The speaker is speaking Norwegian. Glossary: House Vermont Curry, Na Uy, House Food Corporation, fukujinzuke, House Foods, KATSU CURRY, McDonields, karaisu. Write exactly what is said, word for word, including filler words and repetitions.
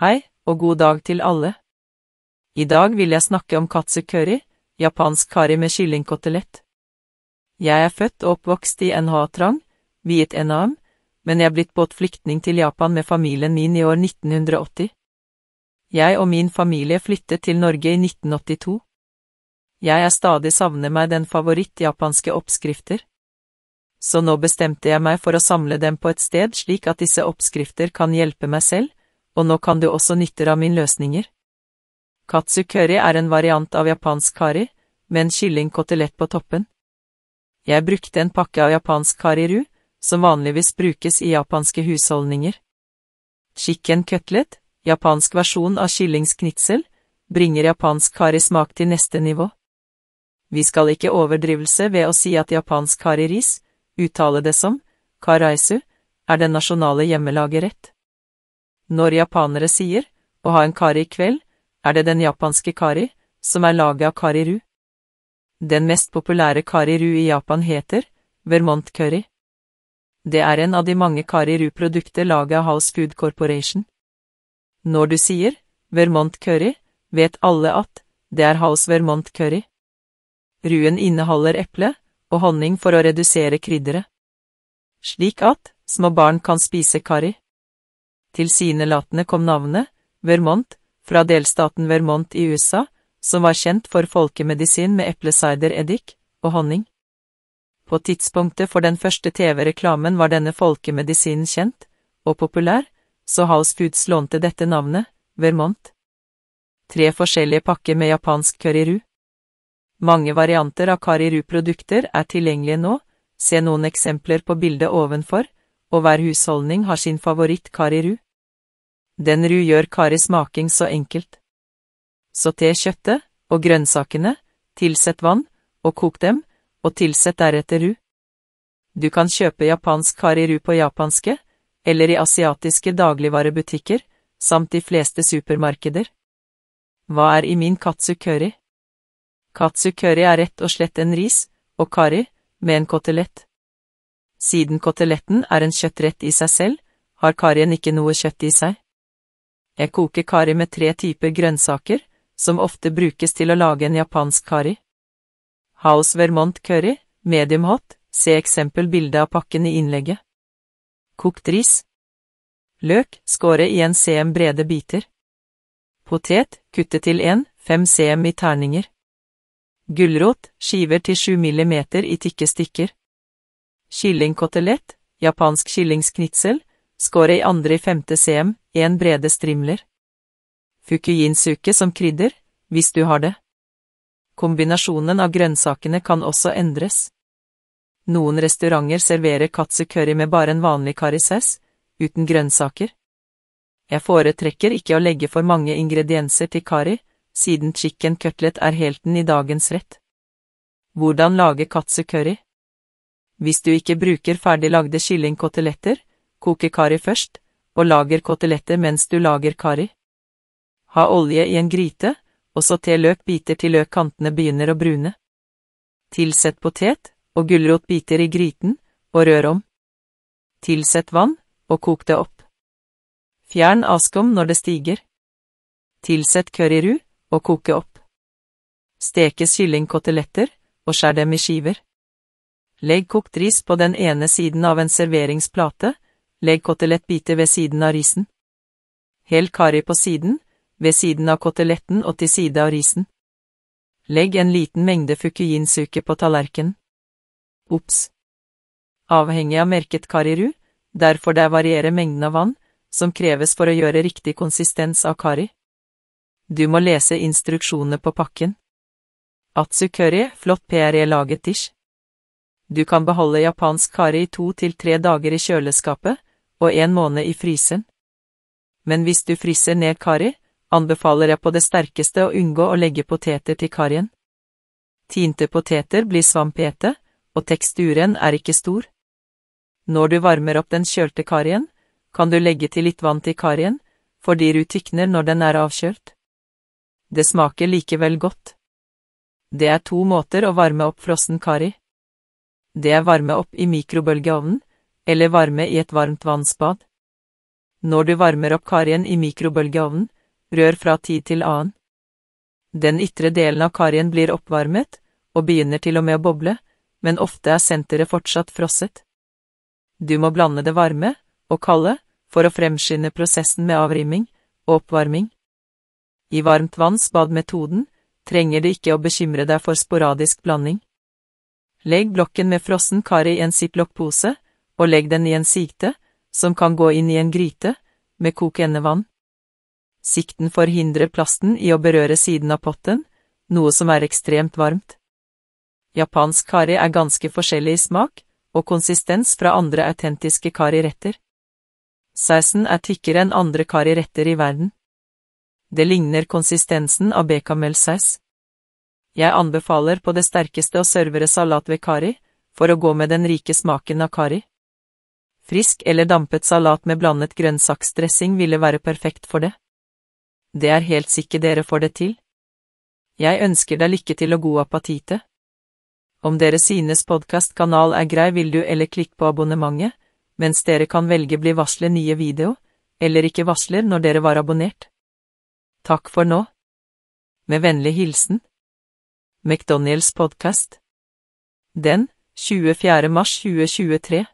Hei, og god dag til alle. I dag vil jeg snakke om katsu curry, japansk curry med kyllingkotelett. Jeg er født og oppvokst i N H-Trang, viet N A M, men jeg er blitt båt flyktning til Japan med familien min i år nitten åtti. Jeg og min familie flyttet til Norge i nitten åttito. Jeg er stadig savner meg den favoritt japanske oppskrifter. Så nå bestemte jeg meg for å samle dem på et sted slik at disse oppskrifter kan hjelpe meg selv, og nå kan du også nytte av mine løsninger. Katsu curry er en variant av japansk curry, med en kyllingkotelett på toppen. Jeg brukte en pakke av japansk curryru, som vanligvis brukes i japanske husholdninger. Chicken cutlet, japansk versjon av kyllingsknitsel, bringer japansk curry smak til neste nivå. Vi skal ikke overdrivelse ved å si at japansk curryris, uttale det som karaisu, er den nasjonale hjemmelagerett. Når japanere sier å ha en curry i kveld, er det den japanske curry, som er laget av curryru. Den mest populære curryru i Japan heter Vermont Curry. Det er en av de mange curryru-produkter laget av House Food Corporation. Når du sier Vermont Curry, vet alle at det er House Vermont Curry. Ruen inneholder eple og honning for å redusere krydderet, slik at små barn kan spise curry. Tilsynelatende kom navnet Vermont fra delstaten Vermont i U S A, som var kjent for folkemedisin med eplesidereddik og honning. På tidspunktet for den første T V-reklamen var denne folkemedisinen kjent og populær, så House Foods lånte dette navnet, Vermont. Tre forskjellige pakker med japansk curryru. Mange varianter av curryru-produkter er tilgjengelige nå, se noen eksempler på bildet ovenfor, og hver husholdning har sin favoritt curryru. Den ru gjør currysmaking så enkelt. Sauter kjøttet og grønnsakene, tilsett vann, og kok dem, og tilsett deretter ru. Du kan kjøpe japansk curryru på japanske, eller i asiatiske dagligvarebutikker, samt de fleste supermarkeder. Hva er i min katsu curry? Katsu curry er rett og slett en ris, og curry, med en kotelett. Siden koteletten er en kjøttrett i seg selv, har curryen ikke noe kjøtt i seg. Jeg koker curry med tre typer grønnsaker, som ofte brukes til å lage en japansk curry. House Vermont Curry, medium hot, se eksempel bildet av pakken i innlegget. Kokt ris. Løk, skåre i en centimeter brede biter. Potet, kutte til en komma fem centimeter i terninger. Gulrot, skiver til sju millimeter i tykke stykker. Kyllingkotelett, japansk kyllingsknitsel, skåre i andre i femte cm, en brede strimler. Fukujinzuke som krydder, hvis du har det. Kombinasjonen av grønnsakene kan også endres. Noen restauranter serverer katsu curry med bare en vanlig currysaus, uten grønnsaker. Jeg foretrekker ikke å legge for mange ingredienser til curry, siden chicken cutlet er helten i dagens rett. Hvordan lage katsu curry? Hvis du ikke bruker ferdiglagde kyllingkoteletter, koker curry først, og lager koteletter mens du lager curry. Ha olje i en gryte, og sauter løkbiter til løkkantene begynner å brune. Tilsett potet og gulrotbiter i gryten, og rør om. Tilsett vann, og kok det opp. Fjern askum når det stiger. Tilsett curryru, og koke opp. Stekes kyllingkoteletter, og skjær dem i skiver. Legg kokt ris på den ene siden av en serveringsplate, legg kotelettbiter ved siden av risen. Hell curry på siden, ved siden av koteletten og til side av risen. Legg en liten mengde fukujinzuke på tallerkenen. Ops! Avhengig av merket curryru, derfor det varierer mengden av vann, som kreves for å gjøre riktig konsistens av curry. Du må lese instruksjonene på pakken. Katsu curry, flott P R E-laget dish. Du kan beholde japansk curry i to til tre dager i kjøleskapet, og en måned i frysen. Men hvis du fryser ned curry, anbefaler jeg på det sterkeste å unngå å legge poteter til curryen. Tinte poteter blir svampete, og teksturen er ikke stor. Når du varmer opp den kjølte curryen, kan du legge til litt vann til curryen, fordi ru tykner når den er avkjølt. Det smaker likevel godt. Det er to måter å varme opp frossen curry. Det er varme opp i mikrobølgeovnen, eller varme i et varmt vannsbad. Når du varmer opp karrien i mikrobølgeovnen, rør fra tid til annen. Den ytre delen av karrien blir oppvarmet, og begynner til og med å boble, men ofte er senteret fortsatt frosset. Du må blande det varme og kalde for å fremskynde prosessen med avriming og oppvarming. I varmt vannsbadmetoden trenger du ikke å bekymre deg for sporadisk blanding. Legg blokken med frossen karri i en ziplock-pose, og legg den i en sikte, som kan gå inn i en gryte, med kokende vann. Sikten forhindrer plasten i å berøre siden av potten, noe som er ekstremt varmt. Japansk curry er ganske forskjellig i smak og konsistens fra andre autentiske curryretter. Sausen er tykkere enn andre curryretter i verden. Det ligner konsistensen av bechamelsaus. Jeg anbefaler på det sterkeste å servere salat ved curry, for å gå med den rike smaken av curry. Frisk eller dampet salat med blandet grønnsaksdressing ville være perfekt for det. Det er helt sikkert dere får det til. Jeg ønsker deg lykke til og god appetitt. Om dere synes podcastkanal er grei, vil du eller klikk på abonnementet, mens dere kan velge bli varslet nye video, eller ikke varsler når dere var abonnert. Takk for nå. Med vennlig hilsen McDonields podcast. Den tjuefjerde mars tjuetjuetre.